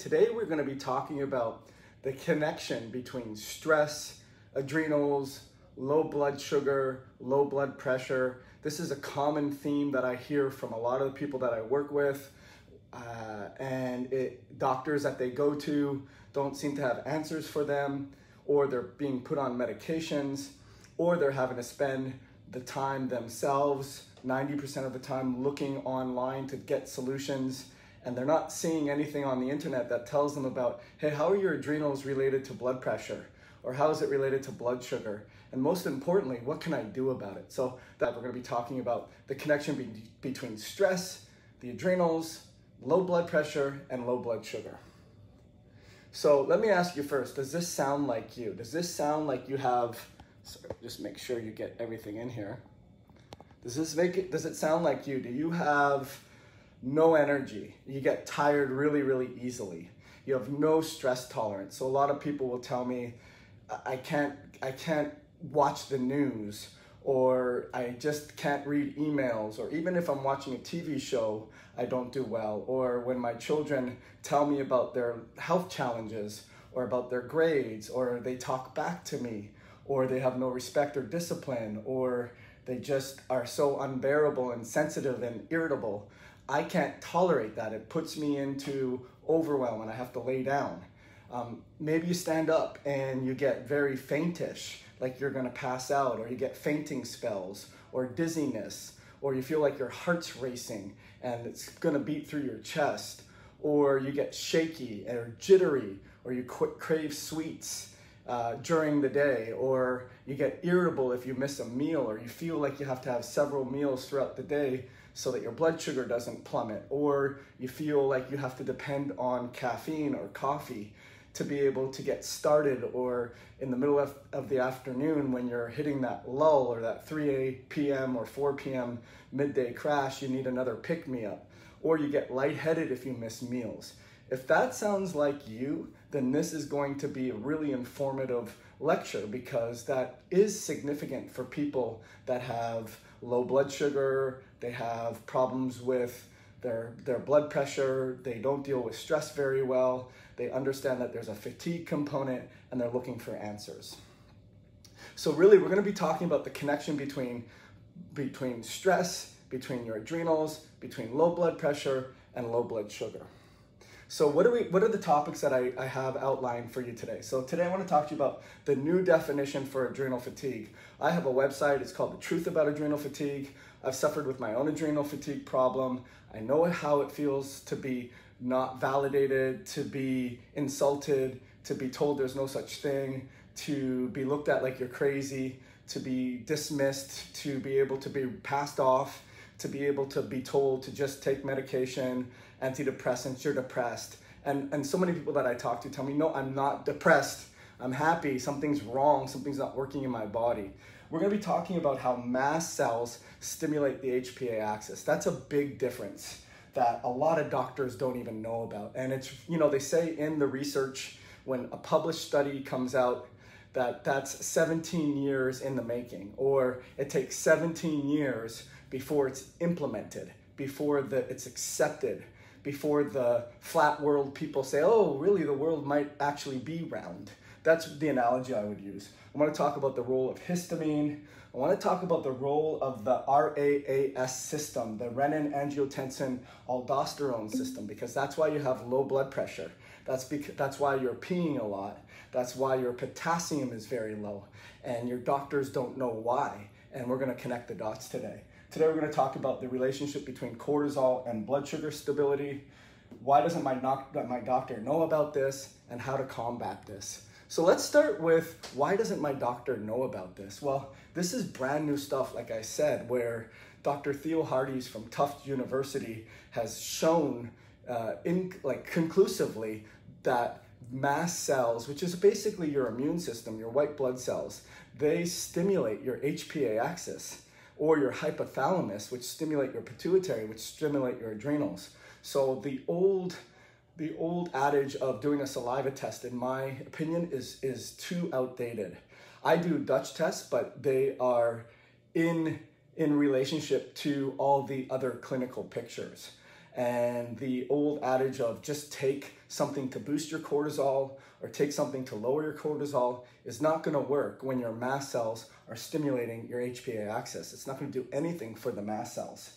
Today we're going to be talking about the connection between stress, adrenals, low blood sugar, low blood pressure. This is a common theme that I hear from a lot of the people that I work with, and doctors that they go to don't seem to have answers for them, or they're being put on medications, or they're having to spend the time themselves, 90% of the time looking online to get solutions, and they're not seeing anything on the internet that tells them about, hey, how are your adrenals related to blood pressure? Or how is it related to blood sugar? And most importantly, what can I do about it? So that we're gonna be talking about the connection between stress, the adrenals, low blood pressure, and low blood sugar. So let me ask you first, does this sound like you? Does this sound like you have, sorry, just make sure you get everything in here. Does it sound like you? Do you have no energy? You get tired really, really easily. You have no stress tolerance. So a lot of people will tell me, I can't watch the news, or I just can't read emails, or even if I'm watching a TV show, I don't do well. Or when my children tell me about their health challenges, or about their grades, or they talk back to me, or they have no respect or discipline, or they just are so unbearable and sensitive and irritable, I can't tolerate that. It puts me into overwhelm and I have to lay down. Maybe you stand up and you get very faintish, like you're gonna pass out, or you get fainting spells or dizziness, or you feel like your heart's racing and it's gonna beat through your chest, or you get shaky or jittery, or you crave sweets during the day, or you get irritable if you miss a meal, or you feel like you have to have several meals throughout the day so that your blood sugar doesn't plummet, or you feel like you have to depend on caffeine or coffee to be able to get started, or in the middle of the afternoon when you're hitting that lull or that 3 p.m. or 4 p.m. midday crash, you need another pick-me-up, or you get lightheaded if you miss meals. If that sounds like you, then this is going to be a really informative lecture, because that is significant for people that have low blood sugar, they have problems with their blood pressure, they don't deal with stress very well, they understand that there's a fatigue component, and they're looking for answers. So really, we're gonna be talking about the connection between stress, between your adrenals, between low blood pressure, and low blood sugar. So what are the topics that I have outlined for you today? So today I want to talk to you about the new definition for adrenal fatigue. I have a website, it's called The Truth About Adrenal Fatigue. I've suffered with my own adrenal fatigue problem. I know how it feels to be not validated, to be insulted, to be told there's no such thing, to be looked at like you're crazy, to be dismissed, to be able to be passed off, to be able to be told to just take medication, antidepressants, you're depressed. And so many people that I talk to tell me, no, I'm not depressed. I'm happy, something's wrong, something's not working in my body. We're gonna be talking about how mast cells stimulate the HPA axis. That's a big difference that a lot of doctors don't even know about. And it's, you know, they say in the research, when a published study comes out, that that's 17 years in the making, or it takes 17 years before it's implemented, before it's accepted, before the flat world people say, oh, really, the world might actually be round. That's the analogy I would use. I want to talk about the role of histamine. I want to talk about the role of the RAAS system, the renin-angiotensin-aldosterone system, because that's why you have low blood pressure. That's why you're peeing a lot. That's why your potassium is very low, and your doctors don't know why. And we're going to connect the dots today. Today we're going to talk about the relationship between cortisol and blood sugar stability. Why doesn't my doctor know about this, and how to combat this? So let's start with, why doesn't my doctor know about this? Well, this is brand new stuff, like I said, where Dr. Theo Hardes from Tufts University has shown conclusively that mast cells, which is basically your immune system, your white blood cells, they stimulate your HPA axis, or your hypothalamus, which stimulate your pituitary, which stimulate your adrenals. So the old adage of doing a saliva test, in my opinion, is too outdated. I do Dutch tests, but they are in relationship to all the other clinical pictures. And the old adage of just take something to boost your cortisol or take something to lower your cortisol is not going to work when your mast cells are stimulating your HPA axis. It's not going to do anything for the mast cells.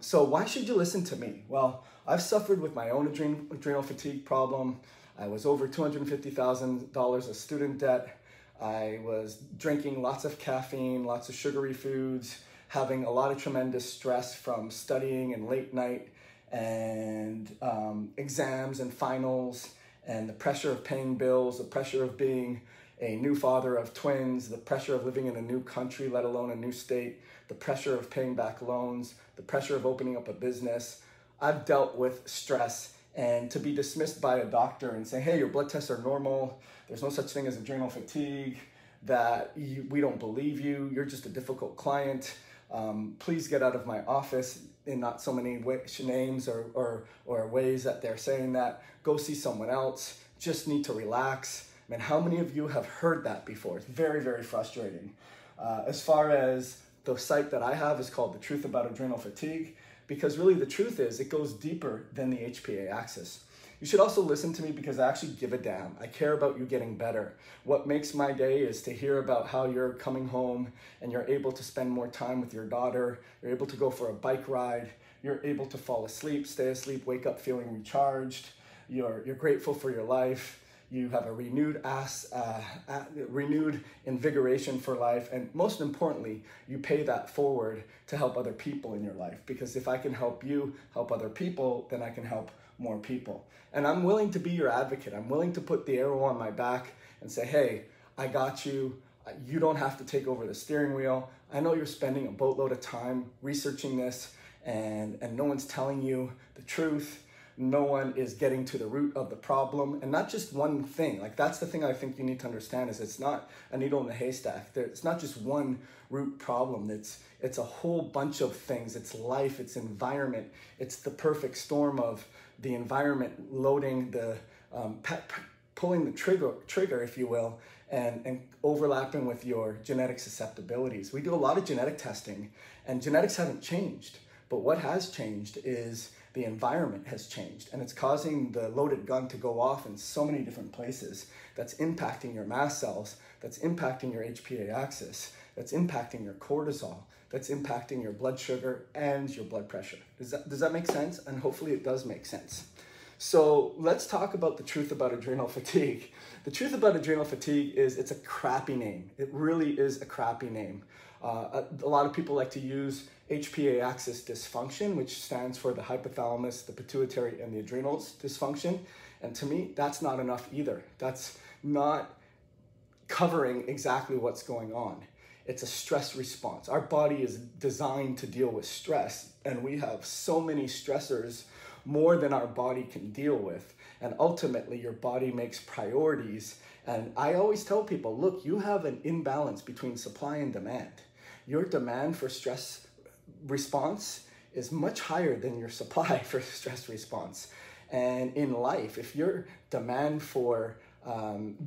So why should you listen to me? Well, I've suffered with my own adrenal fatigue problem. I was over $250,000 of student debt. I was drinking lots of caffeine, lots of sugary foods, having a lot of tremendous stress from studying and late night and exams and finals, and the pressure of paying bills, the pressure of being a new father of twins, the pressure of living in a new country, let alone a new state, the pressure of paying back loans, the pressure of opening up a business. I've dealt with stress, and to be dismissed by a doctor and say, hey, your blood tests are normal, there's no such thing as adrenal fatigue, that we don't believe you, you're just a difficult client, please get out of my office, in not so many names or ways that they're saying that, go see someone else, just need to relax. I mean, how many of you have heard that before? It's very, very frustrating. As far as the site that I have is called The Truth About Adrenal Fatigue, because really the truth is it goes deeper than the HPA axis. You should also listen to me because I actually give a damn. I care about you getting better. What makes my day is to hear about how you're coming home and you're able to spend more time with your daughter, you're able to go for a bike ride, you're able to fall asleep, stay asleep, wake up feeling recharged, you're grateful for your life, you have a renewed invigoration for life, and most importantly, you pay that forward to help other people in your life, because if I can help you help other people, then I can help more people. And I'm willing to be your advocate. I'm willing to put the arrow on my back and say, hey, I got you. You don't have to take over the steering wheel. I know you're spending a boatload of time researching this, and no one's telling you the truth. No one is getting to the root of the problem, and not just one thing. Like, that's the thing I think you need to understand, is it's not a needle in the haystack. It's not just one root problem. It's a whole bunch of things. It's life, it's environment. It's the perfect storm of the environment loading the, pulling the trigger, if you will, and overlapping with your genetic susceptibilities. We do a lot of genetic testing, and genetics haven't changed. But what has changed is the environment has changed, and it's causing the loaded gun to go off in so many different places. That's impacting your mast cells, that's impacting your HPA axis, that's impacting your cortisol, that's impacting your blood sugar and your blood pressure. Does that make sense? And hopefully it does make sense. So let's talk about the truth about adrenal fatigue. The truth about adrenal fatigue is it's a crappy name. It really is a crappy name. A lot of people like to use HPA axis dysfunction, which stands for the hypothalamus, the pituitary, and the adrenals dysfunction. And to me, that's not enough either. That's not covering exactly what's going on. It's a stress response. Our body is designed to deal with stress, and we have so many stressors, more than our body can deal with. And ultimately, your body makes priorities. And I always tell people, look, you have an imbalance between supply and demand. Your demand for stress response is much higher than your supply for stress response. And in life, if your demand for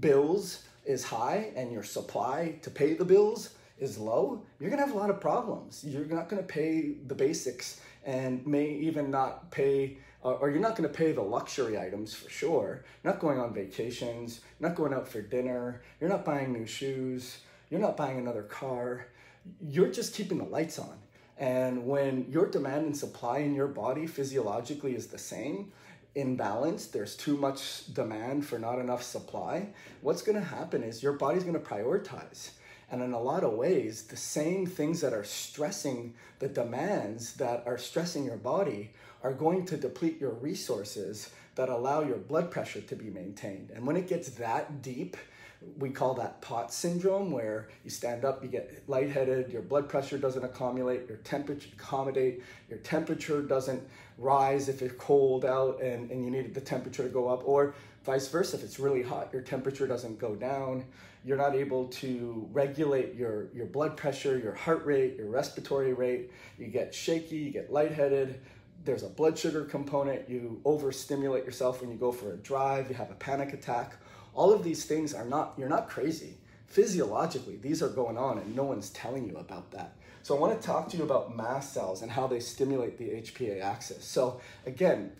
bills is high and your supply to pay the bills is low, you're gonna have a lot of problems. You're not gonna pay the basics, and may even not pay, or you're not gonna pay the luxury items for sure. You're not going on vacations, you're not going out for dinner, you're not buying new shoes, you're not buying another car. You're just keeping the lights on. And when your demand and supply in your body physiologically is the same, imbalanced, there's too much demand for not enough supply, what's gonna happen is your body's gonna prioritize. And in a lot of ways, the same things that are stressing the demands that are stressing your body are going to deplete your resources that allow your blood pressure to be maintained. And when it gets that deep, we call that POTS syndrome, where you stand up, you get lightheaded, your blood pressure doesn't accommodate, your temperature doesn't rise if it's cold out and you needed the temperature to go up, or vice versa, if it's really hot, your temperature doesn't go down, you're not able to regulate your blood pressure, your heart rate, your respiratory rate, you get shaky, you get lightheaded, there's a blood sugar component, you overstimulate yourself when you go for a drive, you have a panic attack. All of these things are not, you're not crazy. Physiologically, these are going on and no one's telling you about that. So I want to talk to you about mast cells and how they stimulate the HPA axis. So again,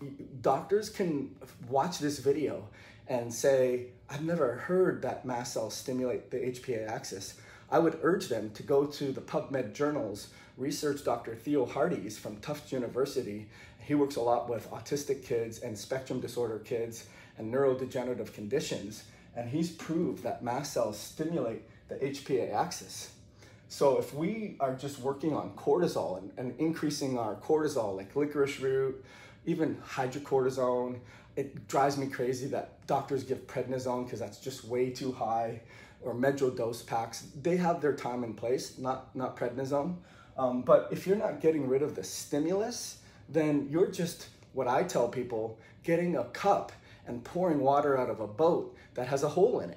doctors can watch this video and say, I've never heard that mast cells stimulate the HPA axis. I would urge them to go to the PubMed journals, research Dr. Theo Hardee's from Tufts University. He works a lot with autistic kids and spectrum disorder kids and neurodegenerative conditions. And he's proved that mast cells stimulate the HPA axis. So if we are just working on cortisol and increasing our cortisol, like licorice root, even hydrocortisone, it drives me crazy that doctors give prednisone because that's just way too high, or medro dose packs. They have their time and place, not prednisone. But if you're not getting rid of the stimulus, then you're just, what I tell people, getting a cup and pouring water out of a boat that has a hole in it.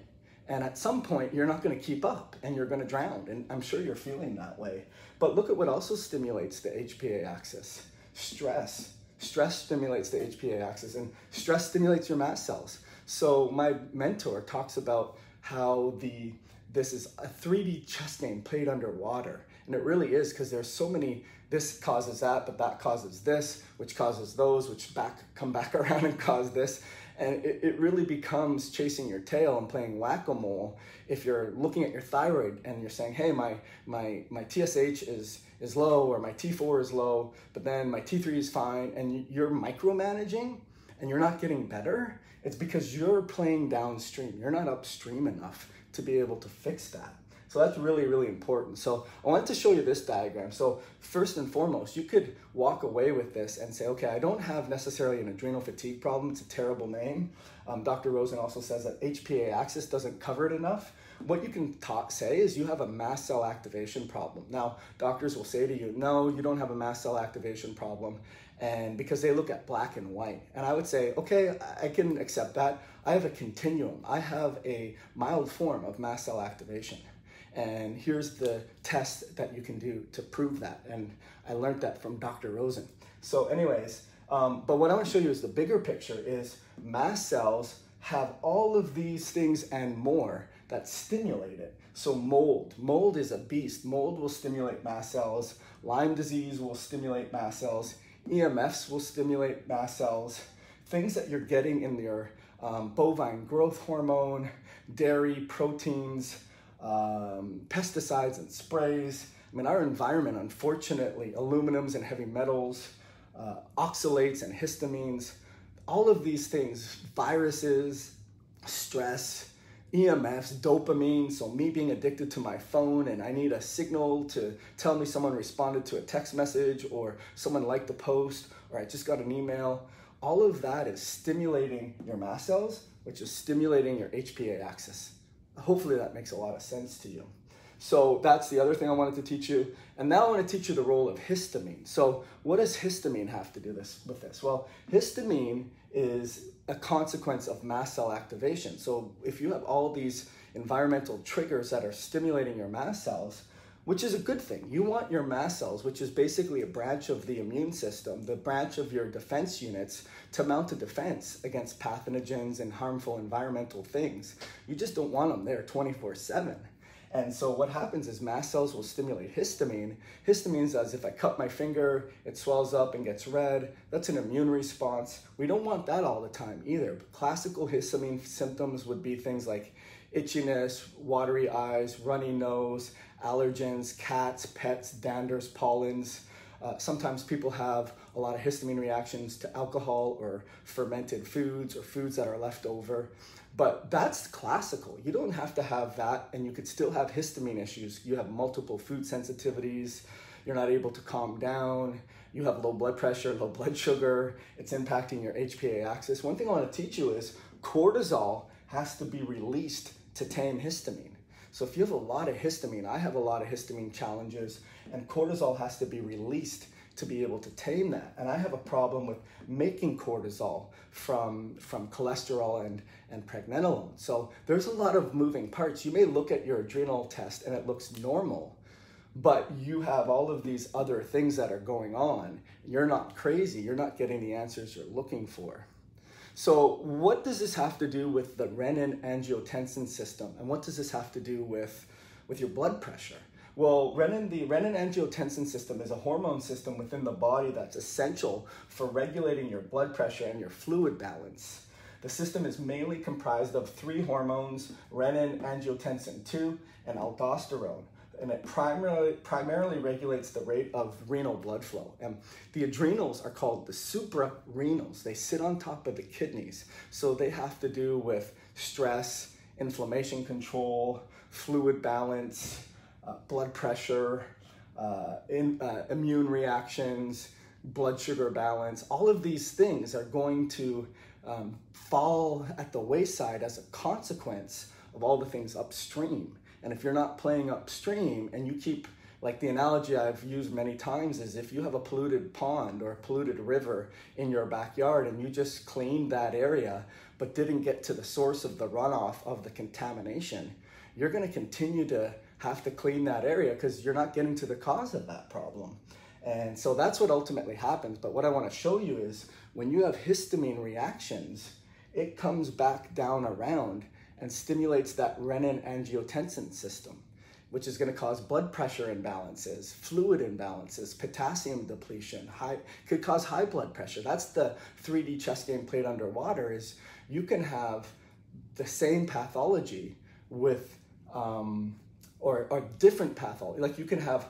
And at some point, you're not going to keep up and you're going to drown. And I'm sure you're feeling that way. But look at what also stimulates the HPA axis. Stress. Stress stimulates the HPA axis, and stress stimulates your mast cells. So my mentor talks about how this is a 3D chess game played underwater. And it really is, because there's so many, this causes that, but that causes this, which causes those, which come back around and cause this. And it really becomes chasing your tail and playing whack-a-mole if you're looking at your thyroid and you're saying, hey, my TSH is low, or my T4 is low, but then my T3 is fine, and you're micromanaging and you're not getting better. It's because you're playing downstream. You're not upstream enough to be able to fix that. So that's really, really important. So I wanted to show you this diagram. So first and foremost, you could walk away with this and say, okay, I don't have necessarily an adrenal fatigue problem. It's a terrible name. Dr. Rosen also says that HPA axis doesn't cover it enough. What you can say is you have a mast cell activation problem. Now, doctors will say to you, no, you don't have a mast cell activation problem, and because they look at black and white. And I would say, okay, I can accept that. I have a continuum. I have a mild form of mast cell activation. And here's the test that you can do to prove that. And I learned that from Dr. Rosen. So anyways, but what I want to show you is the bigger picture is mast cells have all of these things and more that stimulate it. So mold is a beast. Mold will stimulate mast cells. Lyme disease will stimulate mast cells. EMFs will stimulate mast cells. Things that you're getting in your bovine growth hormone, dairy, proteins, pesticides and sprays. I mean, our environment, unfortunately, aluminums and heavy metals, oxalates and histamines, all of these things, viruses, stress, EMFs, dopamine. So me being addicted to my phone and I need a signal to tell me someone responded to a text message, or someone liked the post, or I just got an email. All of that is stimulating your mast cells, which is stimulating your HPA axis. Hopefully that makes a lot of sense to you. So that's the other thing I wanted to teach you. And now I want to teach you the role of histamine. So what does histamine have to do with this? Well, histamine is a consequence of mast cell activation. So if you have all these environmental triggers that are stimulating your mast cells, which is a good thing. You want your mast cells, which is basically a branch of the immune system, the branch of your defense units, to mount a defense against pathogens and harmful environmental things. You just don't want them there 24/7. And so what happens is mast cells will stimulate histamine. Histamine is, as if I cut my finger, it swells up and gets red. That's an immune response. We don't want that all the time either. But classical histamine symptoms would be things like itchiness, watery eyes, runny nose, allergens, cats, pets, danders, pollens. Sometimes people have a lot of histamine reactions to alcohol or fermented foods, or foods that are left over. But that's classical. You don't have to have that, and you could still have histamine issues. You have multiple food sensitivities. You're not able to calm down. You have low blood pressure, low blood sugar. It's impacting your HPA axis. One thing I want to teach you is cortisol has to be released to tame histamine. So if you have a lot of histamine, I have a lot of histamine challenges, and cortisol has to be released to be able to tame that. And I have a problem with making cortisol from cholesterol and pregnenolone. So there's a lot of moving parts. You may look at your adrenal test and it looks normal, but you have all of these other things that are going on. You're not crazy. You're not getting the answers you're looking for. So what does this have to do with the renin-angiotensin system? And what does this have to do with your blood pressure? Well, renin, the renin-angiotensin system is a hormone system within the body that's essential for regulating your blood pressure and your fluid balance. The system is mainly comprised of three hormones, renin-angiotensin 2 and aldosterone, and it primarily regulates the rate of renal blood flow. And the adrenals are called the suprarenals. They sit on top of the kidneys, so they have to do with stress, inflammation control, fluid balance, blood pressure, immune reactions, blood sugar balance. All of these things are going to fall at the wayside as a consequence of all the things upstream. And if you're not playing upstream and you keep, like the analogy I've used many times is if you have a polluted pond or a polluted river in your backyard and you just cleaned that area but didn't get to the source of the runoff of the contamination, you're going to continue to have to clean that area because you're not getting to the cause of that problem. And so that's what ultimately happens. But what I want to show you is when you have histamine reactions, it comes back down around and stimulates that renin-angiotensin system, which is going to cause blood pressure imbalances, fluid imbalances, potassium depletion, could cause high blood pressure. That's the 3D chess game played underwater, is you can have the same pathology with, or different pathology. Like you can have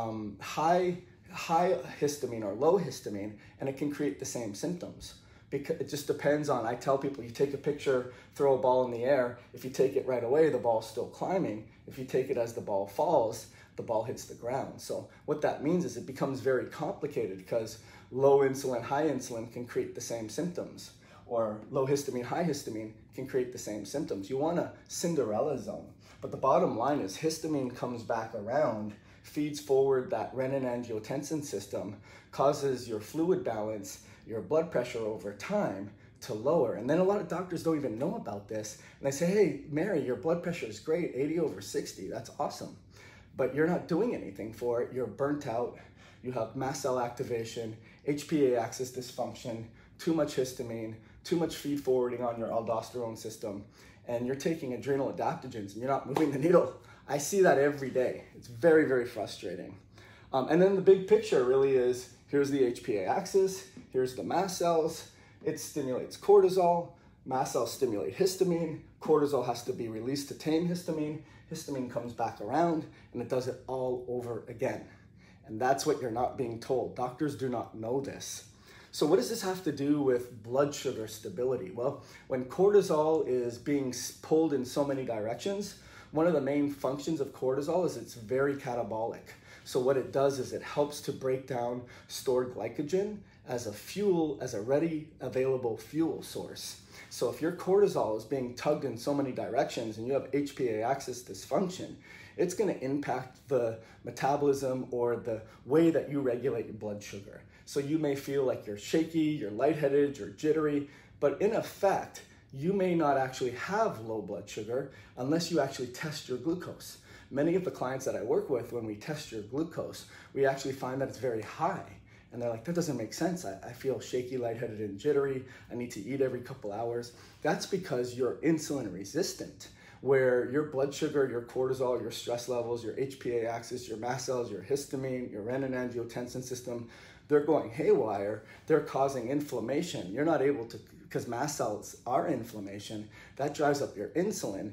high histamine or low histamine, and it can create the same symptoms. Because it just depends on, I tell people, you take a picture, throw a ball in the air. If you take it right away, the ball's still climbing. If you take it as the ball falls, the ball hits the ground. So what that means is it becomes very complicated because low insulin, high insulin can create the same symptoms, or low histamine, high histamine can create the same symptoms. You want a Cinderella zone. But the bottom line is histamine comes back around, feeds forward that renin-angiotensin system, causes your fluid balance, your blood pressure over time to lower. And then a lot of doctors don't even know about this. And they say, hey, Mary, your blood pressure is great, 80 over 60, that's awesome. But you're not doing anything for it. You're burnt out. You have mast cell activation, HPA axis dysfunction, too much histamine, too much feed forwarding on your aldosterone system, and you're taking adrenal adaptogens and you're not moving the needle. I see that every day. It's very, very frustrating. And then the big picture really is, here's the HPA axis, here's the mast cells, it stimulates cortisol, mast cells stimulate histamine, cortisol has to be released to tame histamine, histamine comes back around, and it does it all over again. And that's what you're not being told. Doctors do not know this. So what does this have to do with blood sugar stability? Well, when cortisol is being pulled in so many directions, one of the main functions of cortisol is it's very catabolic. So what it does is it helps to break down stored glycogen as a fuel, as a ready available fuel source. So if your cortisol is being tugged in so many directions and you have HPA axis dysfunction, it's going to impact the metabolism or the way that you regulate your blood sugar. So you may feel like you're shaky, you're lightheaded, you're jittery, but in effect, you may not actually have low blood sugar unless you actually test your glucose. Many of the clients that I work with, when we test your glucose, we actually find that it's very high. And they're like, that doesn't make sense. I feel shaky, lightheaded, and jittery. I need to eat every couple hours. That's because you're insulin resistant, where your blood sugar, your cortisol, your stress levels, your HPA axis, your mast cells, your histamine, your renin-angiotensin system, they're going haywire, they're causing inflammation. You're not able to, because mast cells are inflammation, that drives up your insulin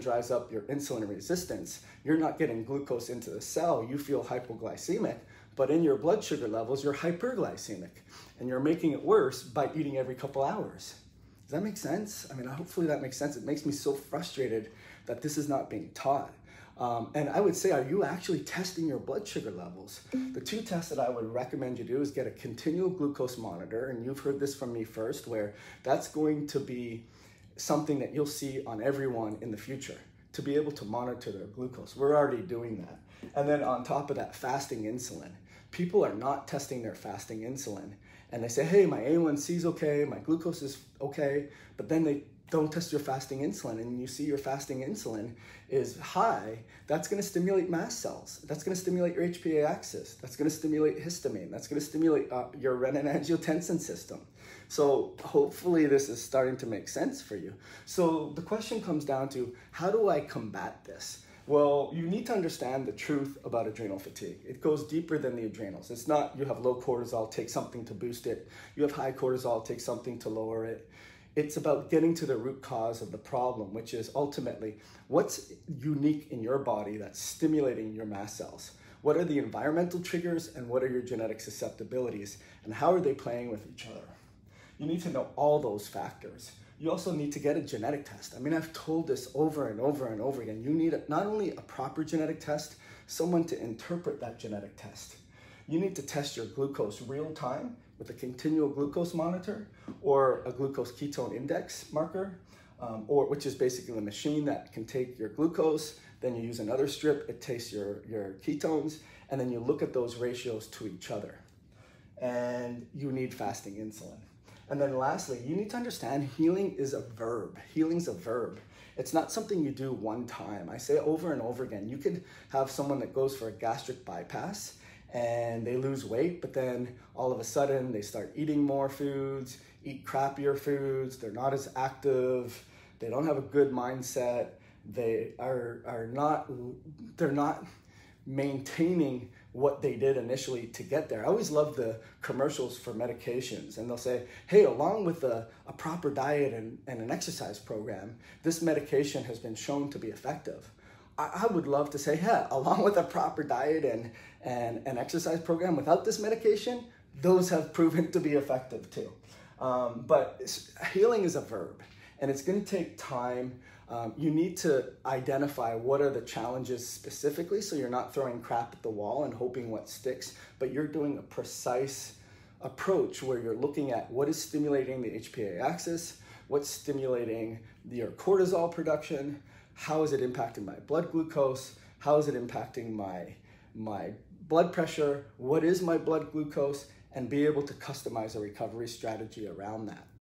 drives up your insulin resistance. You're not getting glucose into the cell, you feel hypoglycemic, but in your blood sugar levels, you're hyperglycemic, and you're making it worse by eating every couple hours. Does that make sense? I mean, hopefully that makes sense. It makes me so frustrated that this is not being taught. And I would say, are you actually testing your blood sugar levels? The two tests that I would recommend you do is get a continual glucose monitor, and you've heard this from me first, where that's going to be something that you'll see on everyone in the future, to be able to monitor their glucose. We're already doing that. And then on top of that, fasting insulin. People are not testing their fasting insulin, and they say, hey, my A1C is okay, my glucose is okay, but then they don't test your fasting insulin, and you see your fasting insulin is high. That's going to stimulate mast cells. That's going to stimulate your HPA axis. That's going to stimulate histamine. That's going to stimulate your renin-angiotensin system. So hopefully this is starting to make sense for you. So the question comes down to, how do I combat this? Well, you need to understand the truth about adrenal fatigue. It goes deeper than the adrenals. It's not you have low cortisol, take something to boost it. You have high cortisol, take something to lower it. It's about getting to the root cause of the problem, which is ultimately what's unique in your body that's stimulating your mast cells. What are the environmental triggers and what are your genetic susceptibilities and how are they playing with each other? You need to know all those factors. You also need to get a genetic test. I mean, I've told this over and over and over again. You need not only a proper genetic test, someone to interpret that genetic test. You need to test your glucose real time with a continual glucose monitor or a glucose ketone index marker, which is basically a machine that can take your glucose, then you use another strip, it takes your ketones, and then you look at those ratios to each other. And you need fasting insulin. And then lastly, you need to understand healing is a verb. Healing's a verb. It's not something you do one time. I say over and over again, you could have someone that goes for a gastric bypass and they lose weight, but then all of a sudden they start eating more foods, eat crappier foods, they're not as active, they don't have a good mindset, they are not maintaining what they did initially to get there. I always love the commercials for medications and they'll say, hey, along with a proper diet and an exercise program, this medication has been shown to be effective. I would love to say, yeah, along with a proper diet and an exercise program without this medication, those have proven to be effective too. But healing is a verb and it's gonna take time. You need to identify what are the challenges specifically so you're not throwing crap at the wall and hoping what sticks, but you're doing a precise approach where you're looking at what is stimulating the HPA axis, what's stimulating your cortisol production, how is it impacting my blood glucose, how is it impacting my blood pressure, what is my blood glucose, and be able to customize a recovery strategy around that.